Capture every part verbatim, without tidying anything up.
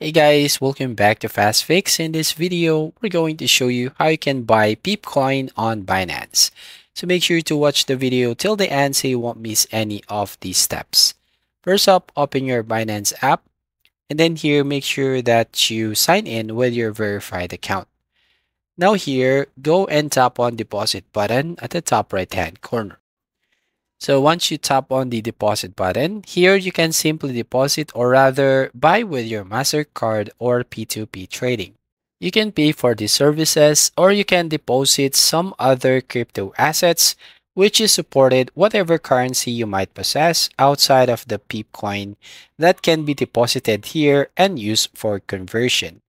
Hey guys, welcome back to Fast Fix. In this video, we're going to show you how you can buy Pepe coin on Binance. So make sure to watch the video till the end so you won't miss any of these steps. First up, open your Binance app and then here make sure that you sign in with your verified account. Now here, go and tap on deposit button at the top right hand corner. So once you tap on the deposit button, here you can simply deposit or rather buy with your MasterCard or P two P trading. You can pay for these services or you can deposit some other crypto assets which is supported whatever currency you might possess outside of the Pepe coin that can be deposited here and used for conversion.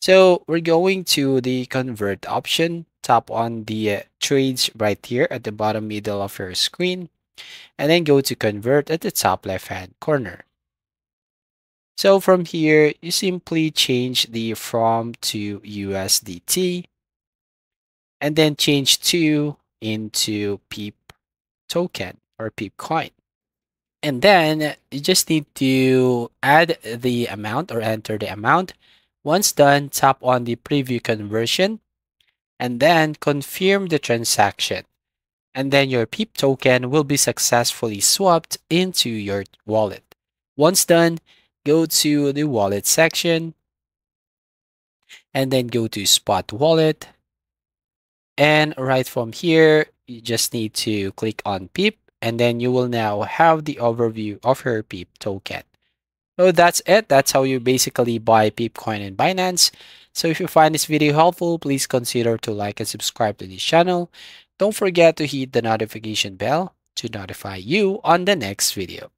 So we're going to the convert option. Tap on the uh, trades right here at the bottom middle of your screen and then go to convert at the top left hand corner. So from here you simply change the from to U S D T and then change to into Pepe token or Pepe coin, and then you just need to add the amount or enter the amount. Once done, tap on the preview conversion and then confirm the transaction, and then your Pepe token will be successfully swapped into your wallet. Once done, go to the wallet section and then go to spot wallet, and right from here you just need to click on Pepe and then you will now have the overview of your Pepe token. So that's it. That's how you basically buy Pepe coin in Binance. So if you find this video helpful, please consider to like and subscribe to this channel. Don't forget to hit the notification bell to notify you on the next video.